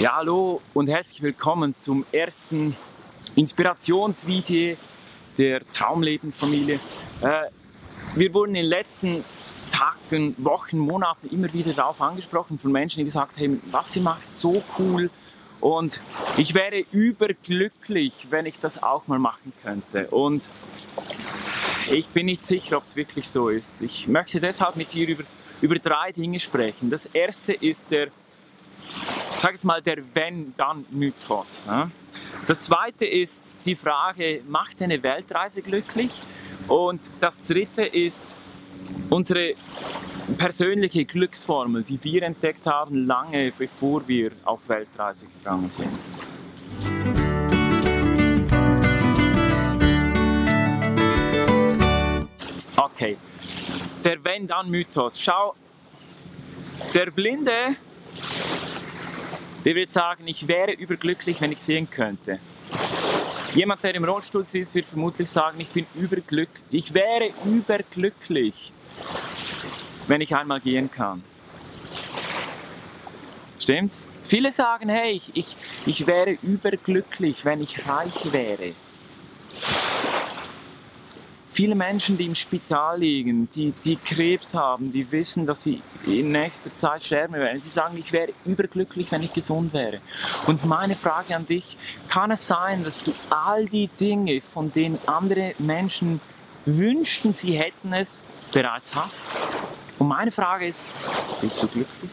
Ja, hallo und herzlich willkommen zum ersten Inspirationsvideo der Traumleben-Familie. Wir wurden in den letzten Tagen, Wochen, Monaten immer wieder darauf angesprochen von Menschen, die gesagt haben, was ihr macht, so cool. Und ich wäre überglücklich, wenn ich das auch mal machen könnte. Und ich bin nicht sicher, ob es wirklich so ist. Ich möchte deshalb mit dir über drei Dinge sprechen. Das erste ist der Wenn-Dann-Mythos. Das zweite ist die Frage, macht eine Weltreise glücklich? Und das dritte ist unsere persönliche Glücksformel, die wir entdeckt haben, lange bevor wir auf Weltreise gegangen sind. Okay, der Wenn-Dann-Mythos. Schau, der Blinde, der wird sagen, ich wäre überglücklich, wenn ich sehen könnte. Jemand, der im Rollstuhl sitzt, wird vermutlich sagen, ich wäre überglücklich, wenn ich einmal gehen kann. Stimmt's? Viele sagen, hey, ich wäre überglücklich, wenn ich reich wäre. Viele Menschen, die im Spital liegen, die Krebs haben, die wissen, dass sie in nächster Zeit sterben werden. Sie sagen, ich wäre überglücklich, wenn ich gesund wäre. Und meine Frage an dich, kann es sein, dass du all die Dinge, von denen andere Menschen wünschten, sie hätten es, bereits hast? Und meine Frage ist, bist du glücklich?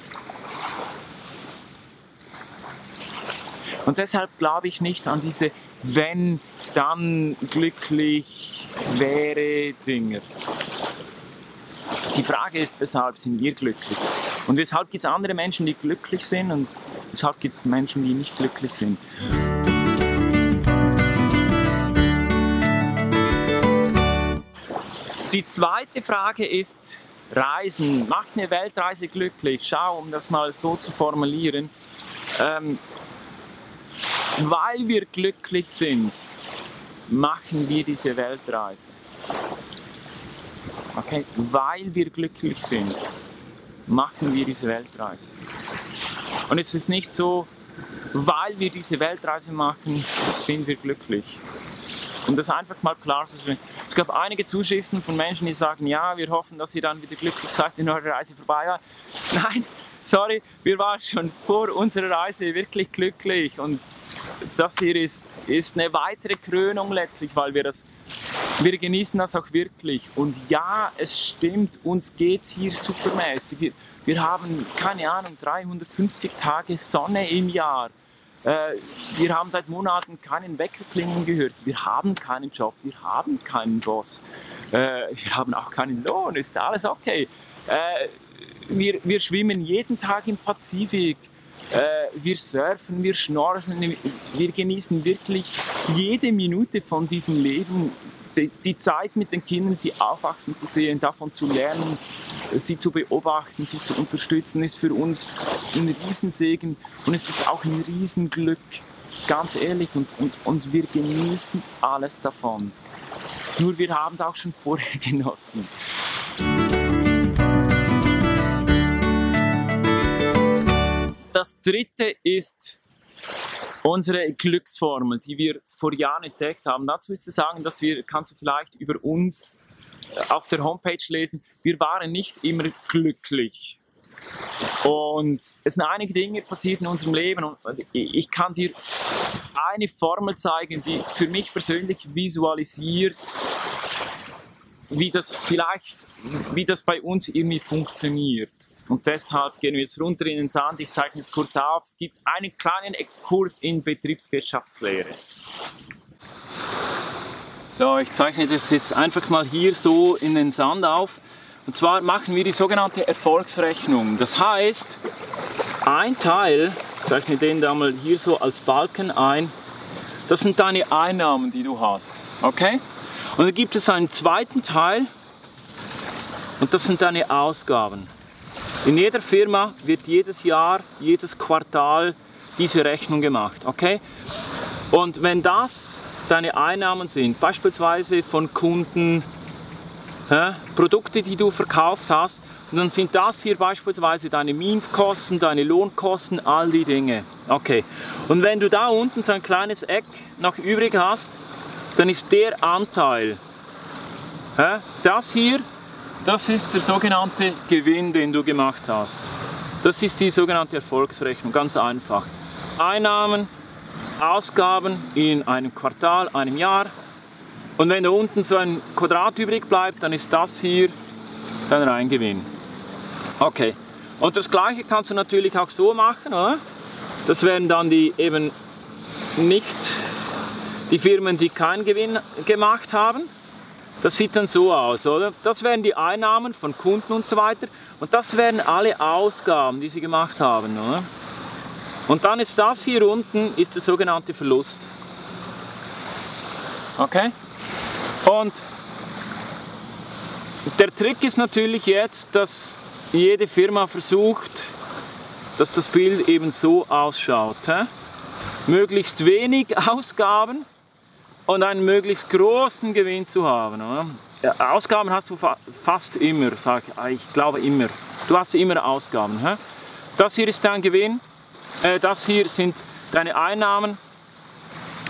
Und deshalb glaube ich nicht an diese Wenn, dann glücklich wäre Dinger. Die Frage ist, weshalb sind wir glücklich? Und weshalb gibt es andere Menschen, die glücklich sind und weshalb gibt es Menschen, die nicht glücklich sind? Die zweite Frage ist Reisen. Macht eine Weltreise glücklich? Schau, um das mal so zu formulieren. Weil wir glücklich sind, machen wir diese Weltreise. Okay? Weil wir glücklich sind, machen wir diese Weltreise. Und es ist nicht so, weil wir diese Weltreise machen, sind wir glücklich. Um das einfach mal klar zu stellen. Es gab einige Zuschriften von Menschen, die sagen, ja, wir hoffen, dass ihr dann wieder glücklich seid, wenn eure Reise vorbei war. Nein, sorry, wir waren schon vor unserer Reise wirklich glücklich. Und das hier ist eine weitere Krönung letztlich, weil wir genießen das auch wirklich. Und ja, es stimmt, uns geht es hier supermäßig. Wir haben, keine Ahnung, 350 Tage Sonne im Jahr. Wir haben seit Monaten keinen Weckerklingeln gehört. Wir haben keinen Job, wir haben keinen Boss. Wir haben auch keinen Lohn, ist alles okay. Wir schwimmen jeden Tag im Pazifik. Wir surfen, wir schnorcheln, wir genießen wirklich jede Minute von diesem Leben, die Zeit mit den Kindern, sie aufwachsen zu sehen, davon zu lernen, sie zu beobachten, sie zu unterstützen, ist für uns ein Riesensegen und es ist auch ein Riesenglück, ganz ehrlich, und wir genießen alles davon. Nur wir haben es auch schon vorher genossen. Das dritte ist unsere Glücksformel, die wir vor Jahren entdeckt haben. Dazu ist zu sagen, kannst du vielleicht über uns auf der Homepage lesen, wir waren nicht immer glücklich. Und es sind einige Dinge passiert in unserem Leben und ich kann dir eine Formel zeigen, die für mich persönlich visualisiert, wie das bei uns irgendwie funktioniert. Und deshalb gehen wir jetzt runter in den Sand, ich zeichne es kurz auf. Es gibt einen kleinen Exkurs in Betriebswirtschaftslehre. So, ich zeichne das jetzt einfach mal hier so in den Sand auf. Und zwar machen wir die sogenannte Erfolgsrechnung. Das heißt, ein Teil, ich zeichne den da mal hier so als Balken ein, das sind deine Einnahmen, die du hast. Okay? Und dann gibt es einen zweiten Teil und das sind deine Ausgaben. In jeder Firma wird jedes Jahr, jedes Quartal diese Rechnung gemacht, okay? Und wenn das deine Einnahmen sind, beispielsweise von Kunden, Produkte, die du verkauft hast, und dann sind das hier beispielsweise deine Mietkosten, deine Lohnkosten, all die Dinge. Okay. Und wenn du da unten so ein kleines Eck noch übrig hast, dann ist der Anteil, das hier, das ist der sogenannte Gewinn, den du gemacht hast. Das ist die sogenannte Erfolgsrechnung, ganz einfach. Einnahmen, Ausgaben in einem Quartal, einem Jahr. Und wenn da unten so ein Quadrat übrig bleibt, dann ist das hier dein Reingewinn. Okay. Und das Gleiche kannst du natürlich auch so machen, oder? Das wären dann die eben nicht die Firmen, die keinen Gewinn gemacht haben. Das sieht dann so aus, oder? Das wären die Einnahmen von Kunden und so weiter. Und das wären alle Ausgaben, die sie gemacht haben, oder? Und dann ist das hier unten, ist der sogenannte Verlust. Okay? Und der Trick ist natürlich jetzt, dass jede Firma versucht, dass das Bild eben so ausschaut. Möglichst wenig Ausgaben und einen möglichst großen Gewinn zu haben. Oder? Ja, Ausgaben hast du fast immer, ich glaube immer. Du hast immer Ausgaben. He? Das hier ist dein Gewinn, das hier sind deine Einnahmen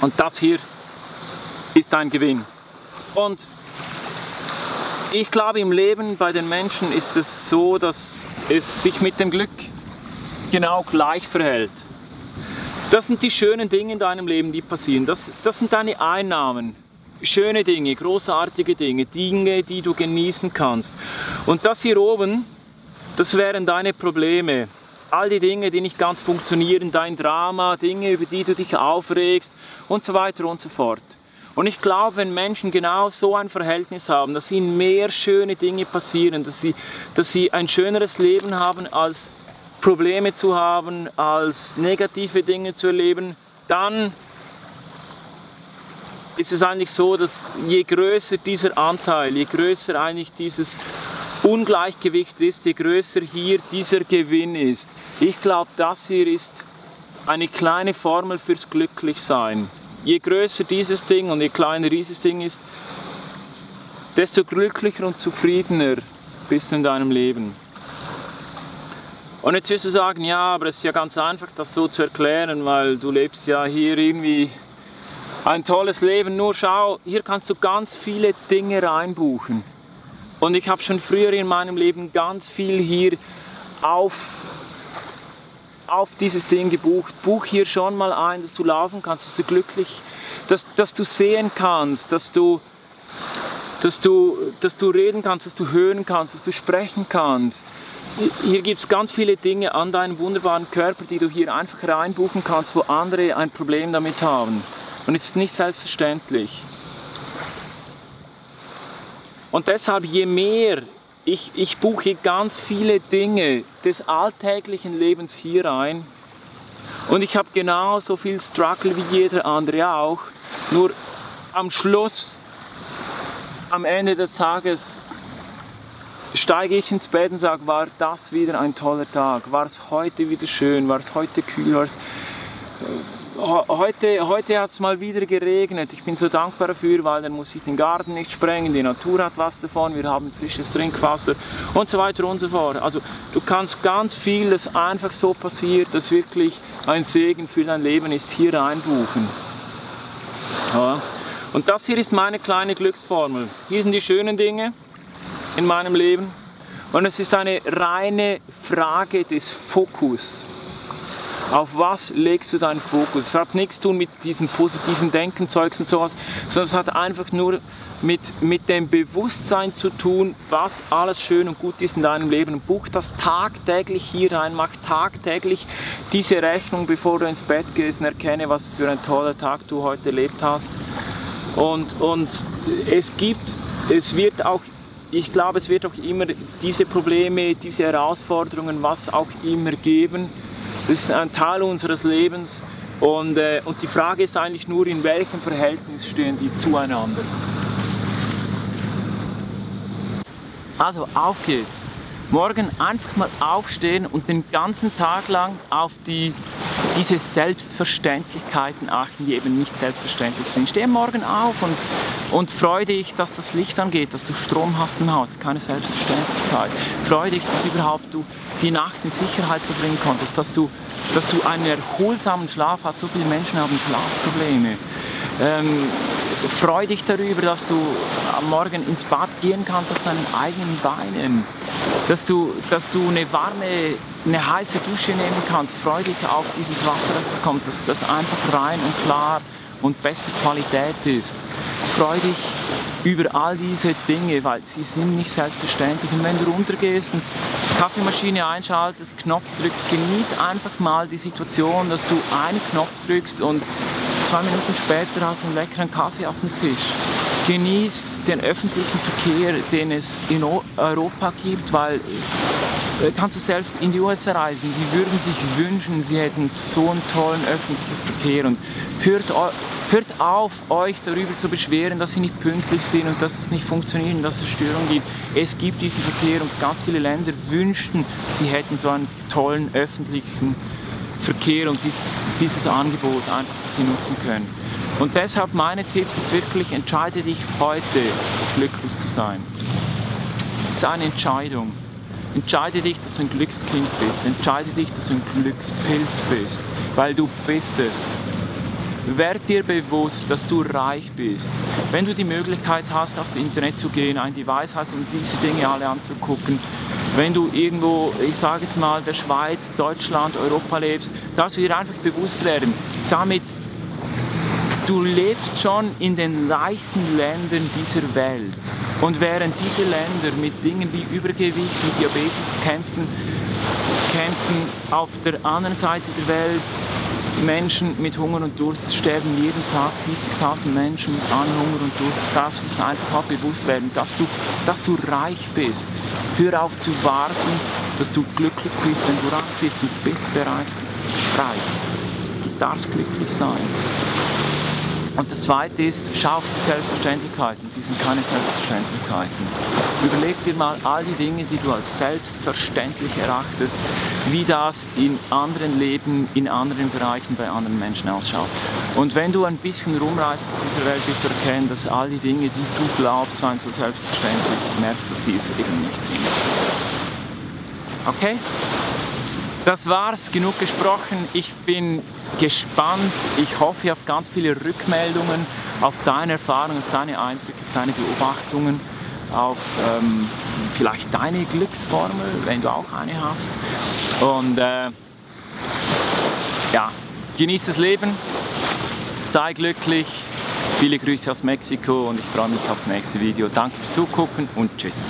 und das hier ist dein Gewinn. Und ich glaube, im Leben bei den Menschen ist es so, dass es sich mit dem Glück genau gleich verhält. Das sind die schönen Dinge in deinem Leben, die passieren. Das sind deine Einnahmen. Schöne Dinge, großartige Dinge, Dinge, die du genießen kannst. Und das hier oben, das wären deine Probleme. All die Dinge, die nicht ganz funktionieren, dein Drama, Dinge, über die du dich aufregst und so weiter und so fort. Und ich glaube, wenn Menschen genau so ein Verhältnis haben, dass ihnen mehr schöne Dinge passieren, dass sie ein schöneres Leben haben als Probleme zu haben, als negative Dinge zu erleben, dann ist es eigentlich so, dass je größer dieser Anteil, je größer eigentlich dieses Ungleichgewicht ist, je größer hier dieser Gewinn ist. Ich glaube, das hier ist eine kleine Formel fürs Glücklichsein. Je größer dieses Ding und je kleiner dieses Ding ist, desto glücklicher und zufriedener bist du in deinem Leben. Und jetzt wirst du sagen, ja, aber es ist ja ganz einfach, das so zu erklären, weil du lebst ja hier irgendwie ein tolles Leben. Nur schau, hier kannst du ganz viele Dinge reinbuchen. Und ich habe schon früher in meinem Leben ganz viel hier auf dieses Ding gebucht. Buch hier schon mal ein, dass du laufen kannst, dass du glücklich, dass du sehen kannst, dass du reden kannst, dass du hören kannst, dass du sprechen kannst. Hier gibt es ganz viele Dinge an deinem wunderbaren Körper, die du hier einfach reinbuchen kannst, wo andere ein Problem damit haben. Und es ist nicht selbstverständlich. Und deshalb, je mehr ich buche ganz viele Dinge des alltäglichen Lebens hier rein, und ich habe genauso viel Struggle wie jeder andere auch, nur am Schluss, am Ende des Tages, steige ich ins Bett und sage, war das wieder ein toller Tag, war es heute wieder schön, war es heute kühl, heute hat es mal wieder geregnet, ich bin so dankbar dafür, weil dann muss ich den Garten nicht sprengen, die Natur hat was davon, wir haben frisches Trinkwasser und so weiter und so fort. Also du kannst ganz viel, das einfach so passiert, das wirklich ein Segen für dein Leben ist, hier reinbuchen. Ja. Und das hier ist meine kleine Glücksformel. Hier sind die schönen Dinge in meinem Leben. Und es ist eine reine Frage des Fokus. Auf was legst du deinen Fokus? Es hat nichts zu tun mit diesem positiven Denken, Zeugs und sowas, sondern es hat einfach nur mit dem Bewusstsein zu tun, was alles schön und gut ist in deinem Leben. Und buch das tagtäglich hier rein, mach tagtäglich diese Rechnung, bevor du ins Bett gehst, und erkenne, was für ein toller Tag du heute erlebt hast. Und ich glaube, es wird auch immer diese Probleme, diese Herausforderungen, was auch immer geben. Das ist ein Teil unseres Lebens und die Frage ist eigentlich nur, in welchem Verhältnis stehen die zueinander. Also auf geht's. Morgen einfach mal aufstehen und den ganzen Tag lang auf die diese Selbstverständlichkeiten achten, die eben nicht selbstverständlich sind. Steh morgen auf und freu dich, dass das Licht angeht, dass du Strom hast im Haus. Keine Selbstverständlichkeit. Freu dich, dass überhaupt du die Nacht in Sicherheit verbringen konntest, dass du einen erholsamen Schlaf hast. So viele Menschen haben Schlafprobleme. Freu dich darüber, dass du am Morgen ins Bad gehen kannst auf deinen eigenen Beinen, dass du eine warme, eine heiße Dusche nehmen kannst. Freu dich auf dieses Wasser, dass es kommt, dass das einfach rein und klar und bessere Qualität ist. Freu dich über all diese Dinge, weil sie sind nicht selbstverständlich. Und wenn du runtergehst und die Kaffeemaschine einschaltest, Knopf drückst, genieß einfach mal die Situation, dass du einen Knopf drückst und 2 Minuten später hast du einen leckeren Kaffee auf dem Tisch. Genieß den öffentlichen Verkehr, den es in Europa gibt, weil kannst du selbst in die USA reisen, die würden sich wünschen, sie hätten so einen tollen öffentlichen Verkehr. Und hört auf, euch darüber zu beschweren, dass sie nicht pünktlich sind und dass es nicht funktioniert und dass es Störungen gibt. Es gibt diesen Verkehr und ganz viele Länder wünschten, sie hätten so einen tollen öffentlichen Verkehr und dieses Angebot einfach, das sie nutzen können. Und deshalb meine Tipps ist wirklich, entscheide dich heute, glücklich zu sein. Es ist eine Entscheidung. Entscheide dich, dass du ein Glückskind bist. Entscheide dich, dass du ein Glückspilz bist, weil du bist es. Werd dir bewusst, dass du reich bist. Wenn du die Möglichkeit hast, aufs Internet zu gehen, ein Device hast, um diese Dinge alle anzugucken, wenn du irgendwo, ich sage jetzt mal, der Schweiz, Deutschland, Europa lebst, darfst du dir einfach bewusst werden, damit du lebst schon in den reichsten Ländern dieser Welt. Und während diese Länder mit Dingen wie Übergewicht und Diabetes kämpfen auf der anderen Seite der Welt Menschen mit Hunger und Durst, sterben jeden Tag 40.000 Menschen an Hunger und Durst. Das darfst du dich einfach auch bewusst werden, dass du reich bist. Hör auf zu warten, dass du glücklich bist, wenn du reich bist. Du bist bereits reich. Du darfst glücklich sein. Und das Zweite ist, schau auf die Selbstverständlichkeiten. Sie sind keine Selbstverständlichkeiten. Überleg dir mal all die Dinge, die du als selbstverständlich erachtest, wie das in anderen Leben, in anderen Bereichen bei anderen Menschen ausschaut. Und wenn du ein bisschen rumreist auf dieser Welt, wirst du erkennen, dass all die Dinge, die du glaubst, seien so selbstverständlich, merkst, dass sie es eben nicht sind. Okay? Das war's, genug gesprochen. Ich bin gespannt. Ich hoffe auf ganz viele Rückmeldungen, auf deine Erfahrungen, auf deine Eindrücke, auf deine Beobachtungen, auf vielleicht deine Glücksformel, wenn du auch eine hast. Und ja, genieß das Leben, sei glücklich. Viele Grüße aus Mexiko und ich freue mich aufs nächste Video. Danke fürs Zugucken und tschüss.